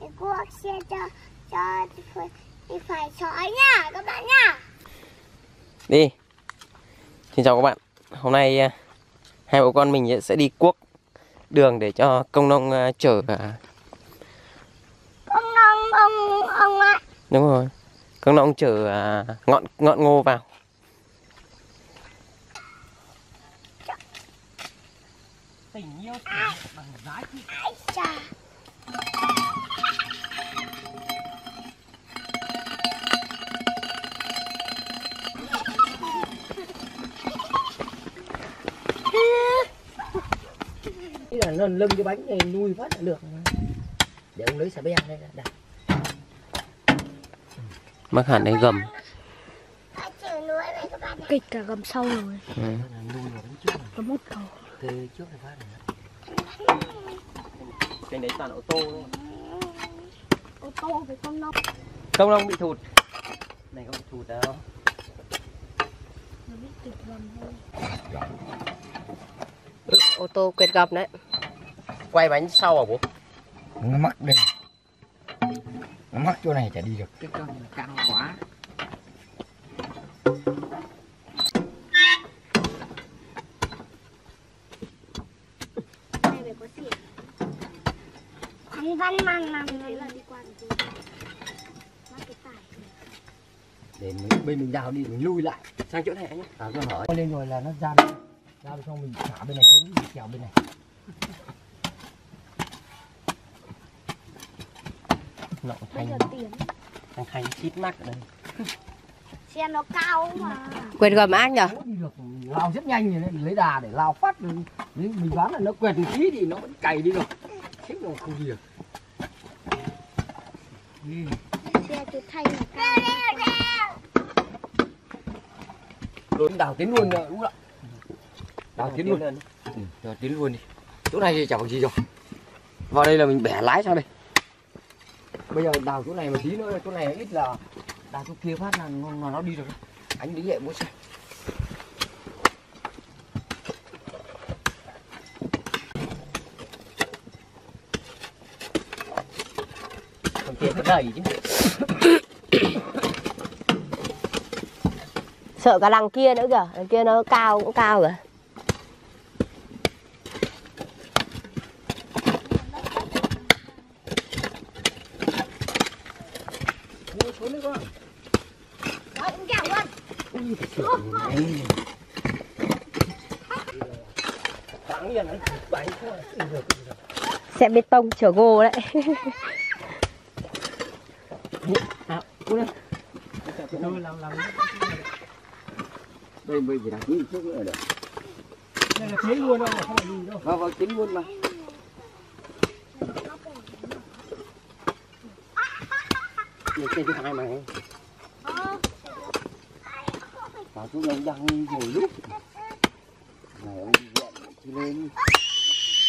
Cô share cho phải sói nha các bạn nha. Đi. Xin chào các bạn. Hôm nay hai bố con mình sẽ đi cuốc đường để cho công nông chở công nông ông ạ. Đúng rồi. Công nông chở ngọn ngô vào. Tình yêu bằng giá trị. Là lần lưng cái bánh này nuôi phát là được. Để ông lấy xà beng đây là đặt. Mắc hẳn đây gầm. Kịch cả gầm sau rồi. Có mút cầu. Cái trước này phát này. Cái đấy toàn ô tô thôi. Ô tô với công nông. Công nông bị thụt. Này không bị thụt đâu. Nó biết tịch gầm thôi. Ô tô quẹt gầm đấy. Quay bánh sau à bố? Nó mắc đây. Nó mắc chỗ này chả đi được. Cái con này căng quá. Này phải có xỉa. Thằng Văn mang làm đấy là đi qua rồi. Mắc cái tải. Để mình đào đi mình lui lại sang chỗ này nhé. À con hỏi. Lên rồi là nó ra được. Ra xong mình thả bên này xuống, mình kéo bên này. Nọng thanh. Thằng Khánh chít mắt ở đây. Xe nó cao mà. Quẹt gầm ác nhở? Lao rất nhanh rồi đấy, lấy đà để lao phát. Mình đoán là nó quẹt một tí thì nó vẫn cày đi được. Thế mà không gì được. Xe từ thanh là cao. Rồi đào tiến luôn rồi đúng không ạ? Đào tiến luôn. Rồi tiến luôn đi. Chỗ này thì chẳng có gì rồi. Vào đây là mình bẻ lái sao đây. Bây giờ đào chỗ này một tí nữa, chỗ này ít là đào chỗ kia phát là nó đi rồi. Anh lý hệ muốn xem. Còn kia phải đẩy chứ. Sợ cả đằng kia nữa kìa, đằng kia nó cao cũng cao rồi. Xe bê tông chở gô đấy. Đây bây giờ đặt đi trước nữa được. Đây là tiến luôn đâu, không phải gì đâu. Vào tiến luôn mà. Để chơi thứ hai mà. Vào chỗ này đang ngồi lúc. Này ông đi dọn chi lên.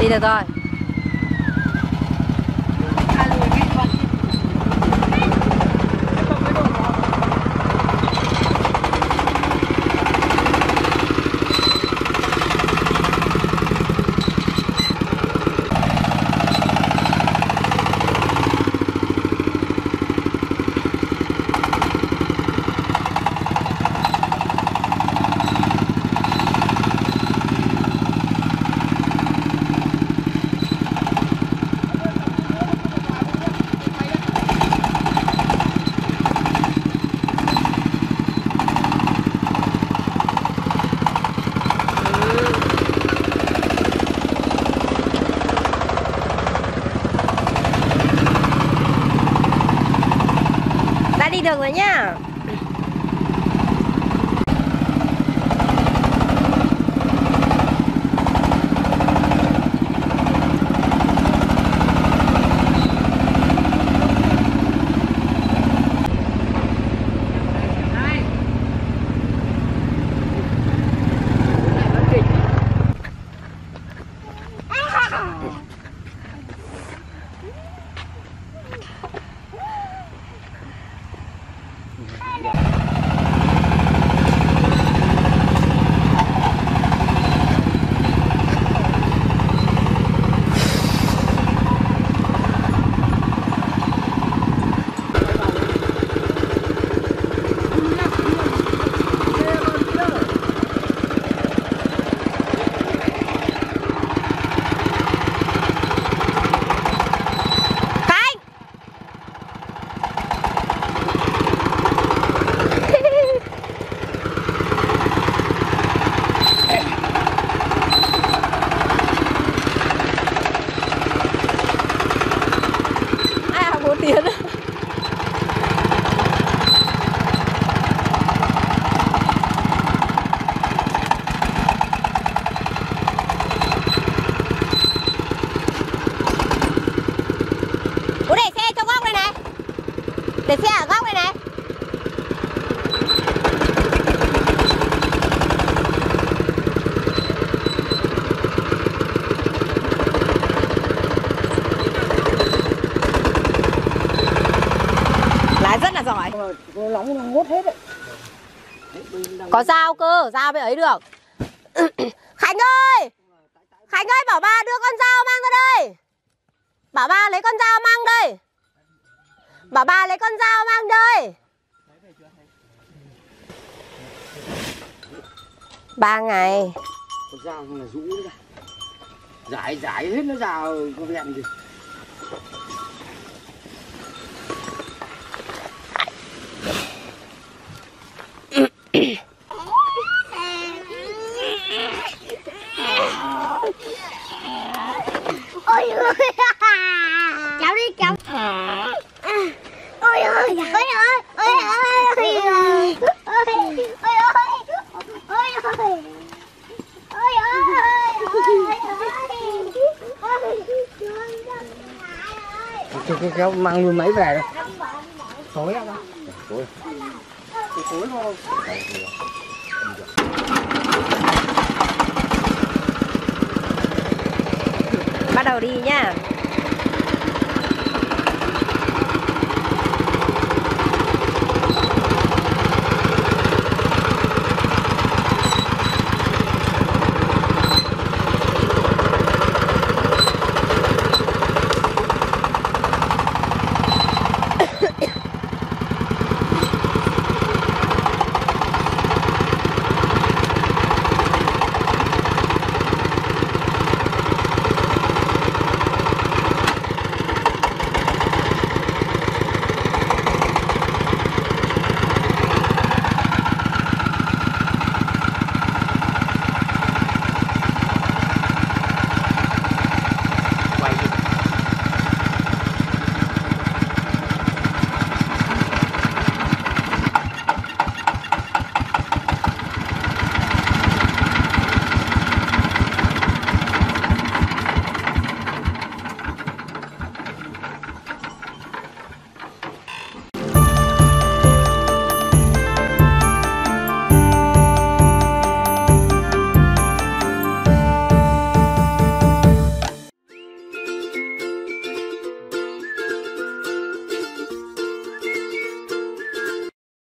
Đi được rồi. đường rồi nhá. Để xe ở góc này này. Lái rất là giỏi. Nóng ngốt hết đấy. Có dao cơ, dao mới ấy được. Khánh ơi, Khánh ơi, bảo ba đưa con dao mang ra đây. Bảo ba lấy con dao mang đây. Bảo bà lấy con dao mang đây. 3 ngày. Con dao là rũ ra. Giải hết nó ra con lẹn gì. Ôi ơi. Cháu đi cháu. Ôi ơi, ôi ơi, ôi ơi, ôi ơi, ôi ơi, ôi ơi, ôi ơi, kéo mang luôn máy về rồi. Tối ra tối. Tối không? Bắt đầu đi nha.